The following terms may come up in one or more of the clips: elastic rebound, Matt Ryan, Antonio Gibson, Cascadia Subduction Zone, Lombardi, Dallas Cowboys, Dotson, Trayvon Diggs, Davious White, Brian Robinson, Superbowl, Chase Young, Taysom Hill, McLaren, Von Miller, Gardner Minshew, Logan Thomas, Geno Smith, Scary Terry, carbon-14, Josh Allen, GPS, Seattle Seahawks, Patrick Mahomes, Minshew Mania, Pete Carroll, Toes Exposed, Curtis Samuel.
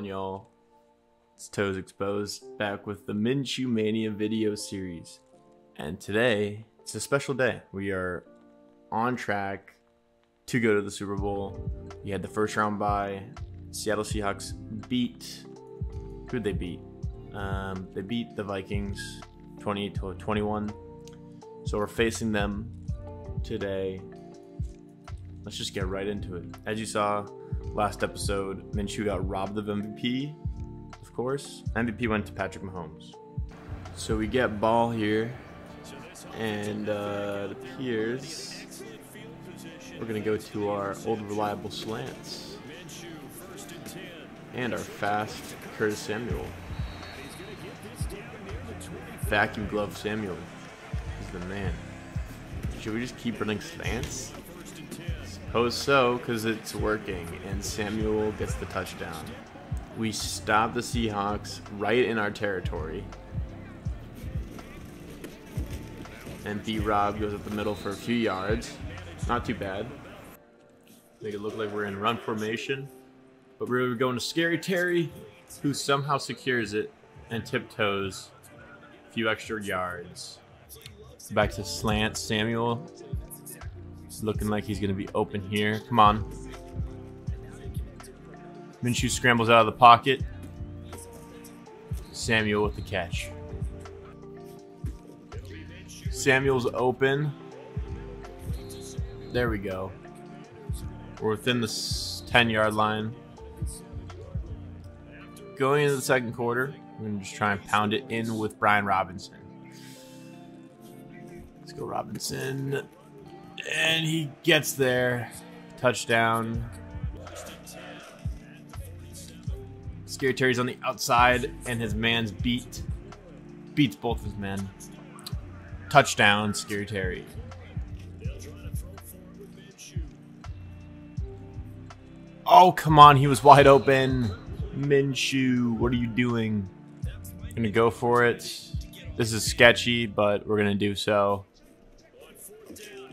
on, y'all. It's Toes Exposed, back with the Minshew Mania video series. And today, it's a special day. We are on track to go to the Super Bowl. We had the first round bye. Seattle Seahawks beat... Who'd they beat? They beat the Vikings 20-21. So we're facing them today. Let's just get right into it. As you saw last episode, Minshew got robbed of MVP, of course. MVP went to Patrick Mahomes. So we get ball here, and it appears we're going to go to our old reliable slants and our fast Curtis Samuel. Vacuum glove Samuel is the man. Should we just keep running slants? Suppose so, because it's working, and Samuel gets the touchdown. We stop the Seahawks right in our territory. And B-Rob goes up the middle for a few yards. Not too bad. Make it look like we're in run formation. But we're going to Scary Terry, who somehow secures it and tiptoes a few extra yards. Back to slant Samuel. Looking like he's going to be open here. Come on. Minshew scrambles out of the pocket. Samuel with the catch. Samuel's open. There we go. We're within the 10-yard line. Going into the second quarter, we're going to just try and pound it in with Brian Robinson. Let's go, Robinson. And he gets there. Touchdown. Scary Terry's on the outside, and his man's beats both his men. Touchdown, Scary Terry. Oh, come on. He was wide open. Minshew, what are you doing? I'm going to go for it. This is sketchy, but we're going to do so.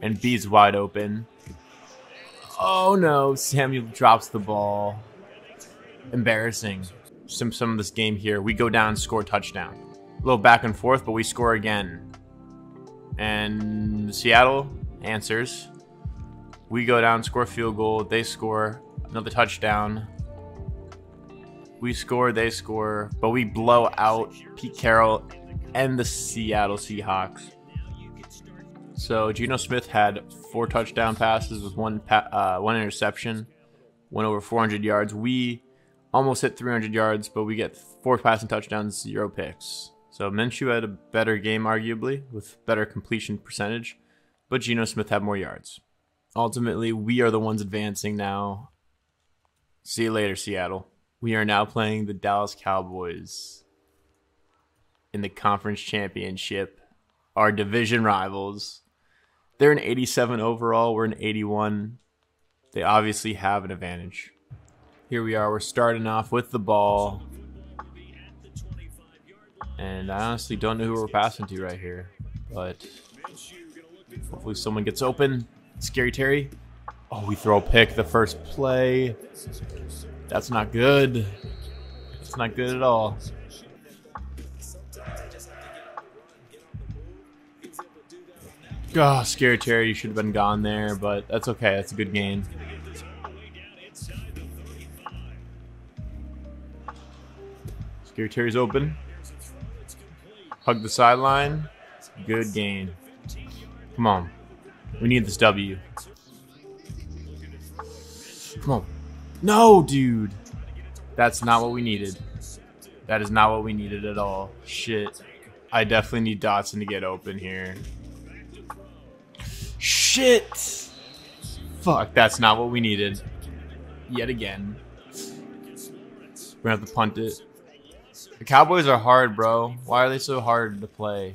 And B's wide open. Oh no, Samuel drops the ball. Embarrassing. Some of this game here. We go down and score a touchdown. A little back and forth, but we score again. And Seattle answers. We go down, score a field goal. They score another touchdown. We score, they score. But we blow out Pete Carroll and the Seattle Seahawks. So Geno Smith had 4 touchdown passes with one interception, went over 400 yards. We almost hit 300 yards, but we get 4 passing touchdowns, 0 picks. So Minshew had a better game, arguably, with better completion percentage, but Geno Smith had more yards. Ultimately, we are the ones advancing now. See you later, Seattle. We are now playing the Dallas Cowboys in the conference championship, our division rivals. They're an 87 overall. We're an 81. They obviously have an advantage. Here we are. We're starting off with the ball. And I honestly don't know who we're passing to right here. But hopefully someone gets open. Scary Terry. Oh, we throw a pick the first play. That's not good. It's not good at all. Oh, Scary Terry, you should have been gone there, but that's okay. That's a good game. Scary Terry's open. Hug the sideline. Good game. Come on. We need this W. Come on. No, dude. That's not what we needed. That is not what we needed at all. Shit. I definitely need Dotson to get open here. Shit! Fuck, that's not what we needed. Yet again. We're gonna have to punt it. The Cowboys are hard, bro. Why are they so hard to play?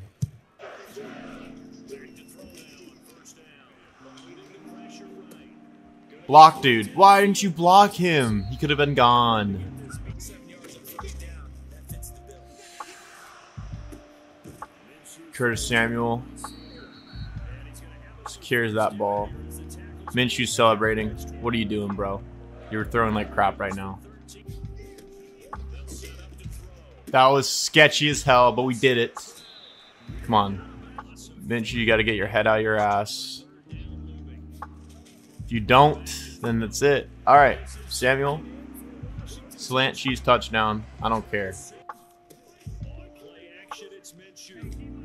Block, dude. Why didn't you block him? He could have been gone. Curtis Samuel secures that ball. Minshew's celebrating. What are you doing, bro? You're throwing like crap right now. That was sketchy as hell, but we did it. Come on. Minshew, you got to get your head out of your ass. If you don't, then that's it. All right, Samuel. Slant cheese touchdown. I don't care.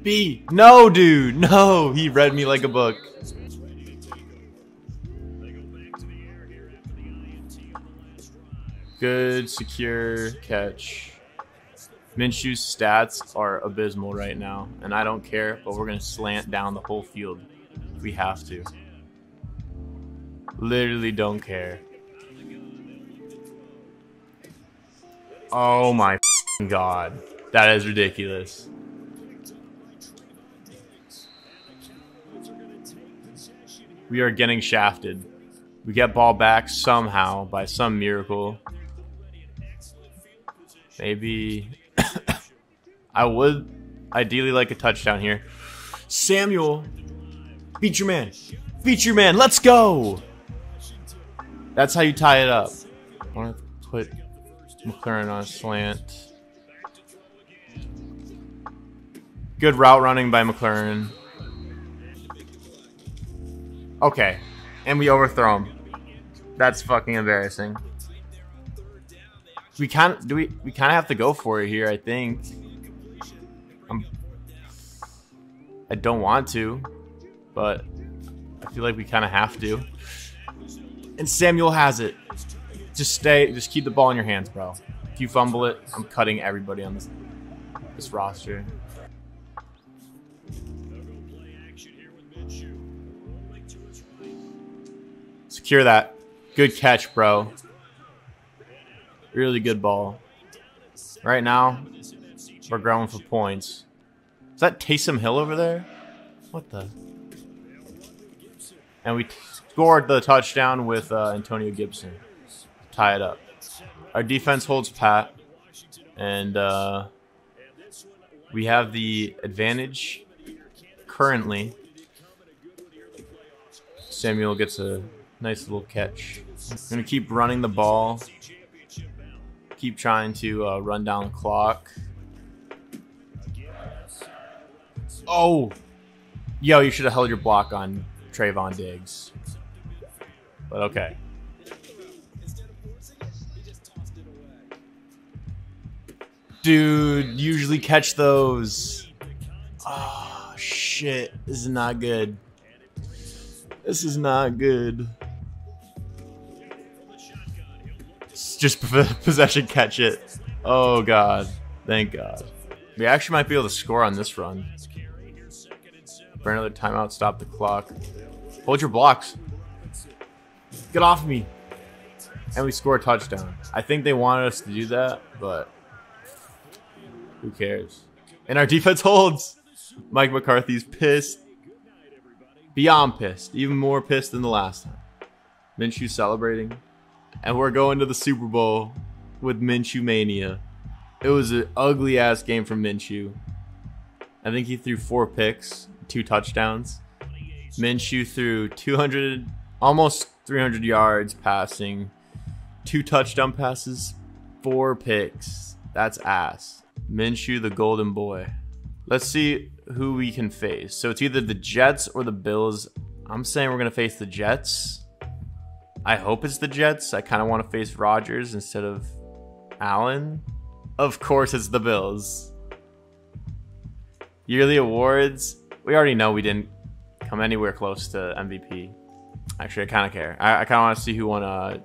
B. No, dude. No. He read me like a book. Good, secure catch. Minshew's stats are abysmal right now, and I don't care, but we're going to slant down the whole field. We have to. Literally don't care. Oh my God. That is ridiculous. We are getting shafted. We get ball back somehow by some miracle. Maybe I would ideally like a touchdown here. Samuel, beat your man. Beat your man. Let's go. That's how you tie it up. I want to put McLaren on a slant. Good route running by McLaren. Okay. And we overthrow him. That's fucking embarrassing. We kind of we have to go for it here, I think. I don't want to, but I feel like we kind of have to. And Samuel has it. Just keep the ball in your hands, bro. If you fumble it, I'm cutting everybody on this roster. Secure that. Good catch, bro. Really good ball. Right now, we're growing for points. Is that Taysom Hill over there? What the? And we scored the touchdown with Antonio Gibson. Tie it up. Our defense holds pat. And we have the advantage currently. Samuel gets a nice little catch. I'm going to keep running the ball. Keep trying to run down the clock. Oh! Yo, you should have held your block on Trayvon Diggs. But okay. Dude, usually catch those. Oh, shit. This is not good. This is not good. Just possession catch it. Oh, God. Thank God. We actually might be able to score on this run. For another timeout, stop the clock. Hold your blocks. Get off me. And we score a touchdown. I think they wanted us to do that, but who cares? And our defense holds. Mike McCarthy's pissed. Beyond pissed. Even more pissed than the last time. Minshew celebrating. And we're going to the Super Bowl with Minshew Mania. It was an ugly-ass game from Minshew. I think he threw 4 picks, 2 touchdowns. Minshew threw 200, almost 300 yards passing, 2 touchdown passes, 4 picks. That's ass. Minshew, the golden boy. Let's see who we can face. So it's either the Jets or the Bills. I'm saying we're going to face the Jets. I hope it's the Jets. I kind of want to face Rodgers instead of Allen. Of course, it's the Bills. Yearly awards. We already know we didn't come anywhere close to MVP. Actually, I kind of care. I kind of want to see who won a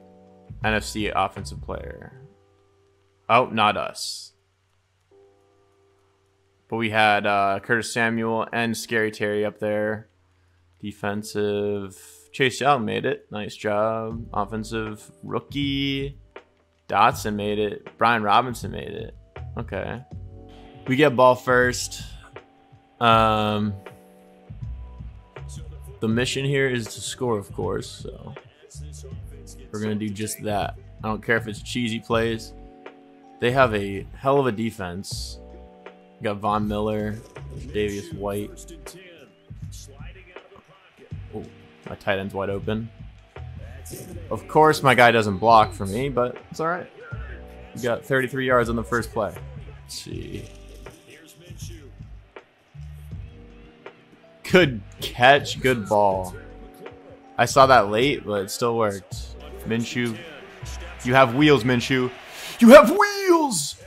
NFC offensive player. Oh, not us. But we had Curtis Samuel and Scary Terry up there. Defensive. Chase Young made it. Nice job. Offensive rookie. Dotson made it. Brian Robinson made it. Okay. We get ball first. The mission here is to score, of course. So we're going to do just that. I don't care if it's cheesy plays. They have a hell of a defense. We got Von Miller. Davious White. Oh. My tight end's wide open. Of course, my guy doesn't block for me, but it's all right. We got 33 yards on the first play. Let's see. Good catch, good ball. I saw that late, but it still worked. Minshew, you have wheels, Minshew. You have wheels!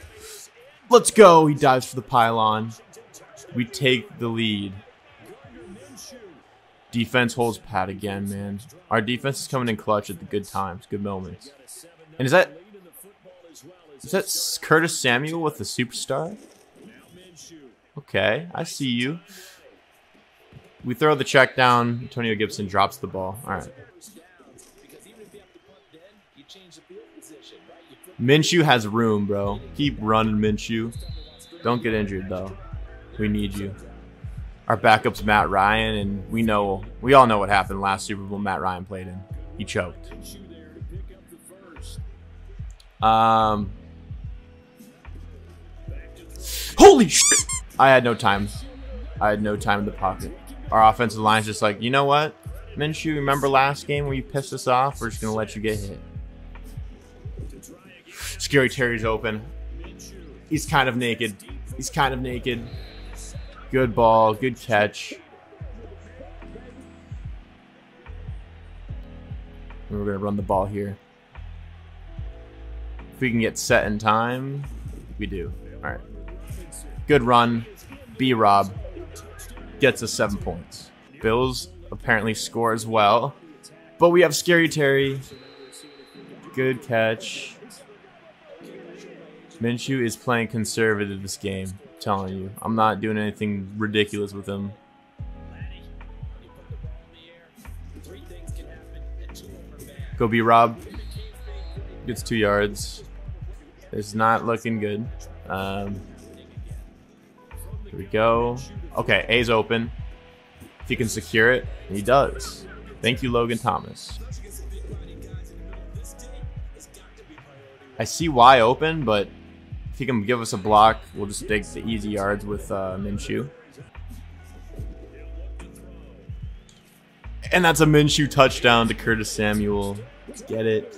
Let's go. He dives for the pylon. We take the lead. Defense holds pat again, man. Our defense is coming in clutch at the good times, good moments. And is that Curtis Samuel with the superstar? Okay, I see you. We throw the check down. Antonio Gibson drops the ball. All right. Minshew has room, bro. Keep running, Minshew. Don't get injured, though. We need you. Our backup's Matt Ryan, and we all know what happened last Super Bowl Matt Ryan played in. He choked. Holy shit! I had no time in the pocket. Our offensive line's just like, you know what, Minshew, remember last game when you pissed us off? We're just going to let you get hit. Scary Terry's open. He's kind of naked. He's kind of naked. Good ball. Good catch. And we're going to run the ball here. If we can get set in time, we do. All right. Good run. B-Rob gets us 7 points. Bills apparently score as well. But we have Scary Terry. Good catch. Minshew is playing conservative this game. I'm telling you, I'm not doing anything ridiculous with him. Go B-Rob. Gets 2 yards. It's not looking good. Here we go. Okay, A's open. If he can secure it, he does. Thank you, Logan Thomas. I see Y open, but if he can give us a block, we'll just take the easy yards with Minshew. And that's a Minshew touchdown to Curtis Samuel. Let's get it.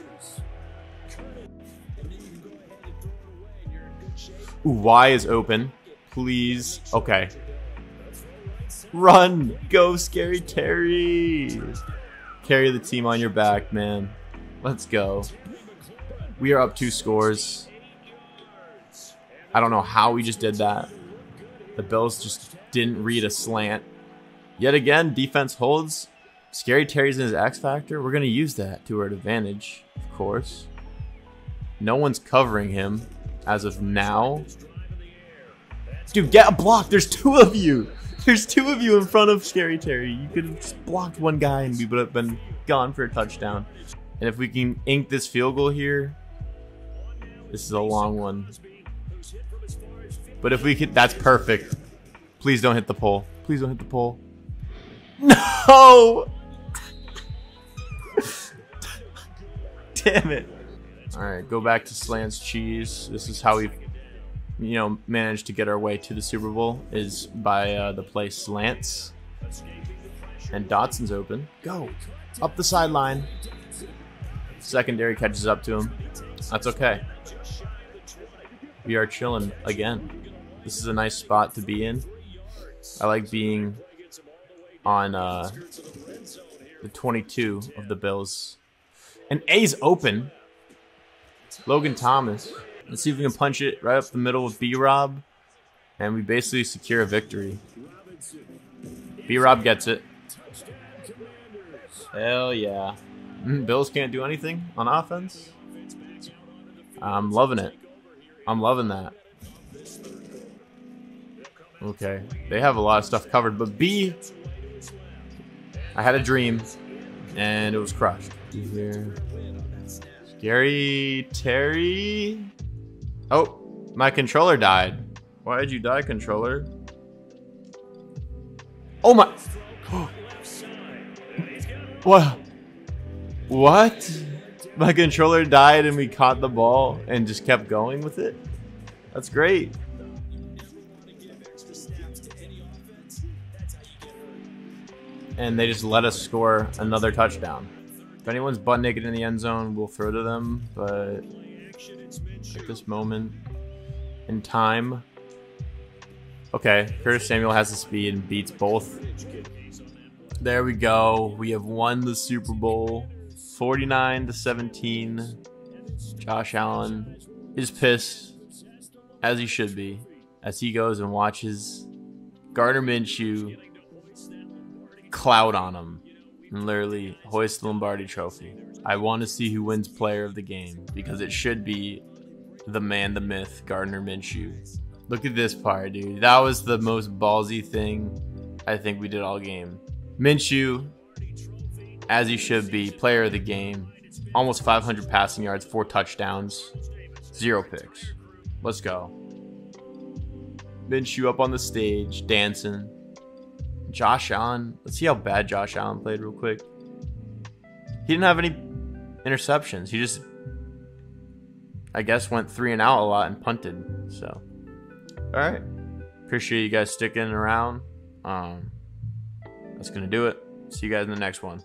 Ooh, Y is open. Please. Okay. Run. Go, Scary Terry. Carry the team on your back, man. Let's go. We are up 2 scores. I don't know how we just did that. The Bills just didn't read a slant. Yet again, defense holds. Scary Terry's in his X Factor. We're going to use that to our advantage, of course. No one's covering him as of now. Dude, get a block. There's 2 of you. There's 2 of you in front of Scary Terry. You could have blocked 1 guy and we would have been gone for a touchdown. And if we can ink this field goal here, this is a long one. But if we could, that's perfect. Please don't hit the pole. Please don't hit the pole. No! Damn it. All right, go back to Slant's Cheese. This is how we... you know, managed to get our way to the Super Bowl is by the play slants. And Dotson's open. Go up the sideline. Secondary catches up to him. That's okay. We are chilling again. This is a nice spot to be in. I like being on the 22 of the Bills. And A's open. Logan Thomas. Let's see if we can punch it right up the middle with B-Rob. And we basically secure a victory. B-Rob gets it. Hell yeah. Bills can't do anything on offense. I'm loving it. I'm loving that. Okay. They have a lot of stuff covered. But B, I had a dream. And it was crushed. Here. Scary Terry... oh, my controller died. Why did you die, controller? Oh my... what? What? My controller died and we caught the ball and just kept going with it? That's great. And they just let us score another touchdown. If anyone's butt naked in the end zone, we'll throw to them, but... at this moment, in time. Okay, Curtis Samuel has the speed and beats both. There we go. We have won the Super Bowl, 49-17. Josh Allen is pissed, as he should be, as he goes and watches Gardner Minshew clout on him and literally hoist the Lombardi trophy. I want to see who wins player of the game, because it should be the man, the myth, Gardner Minshew. Look at this part, dude. That was the most ballsy thing I think we did all game. Minshew, as he should be, player of the game. Almost 500 passing yards, 4 touchdowns, 0 picks. Let's go. Minshew up on the stage, dancing. Josh Allen. Let's see how bad Josh Allen played real quick. He didn't have any interceptions. He just, I guess, went 3 and out a lot and punted. So, all right. Appreciate you guys sticking around. That's going to do it. See you guys in the next one.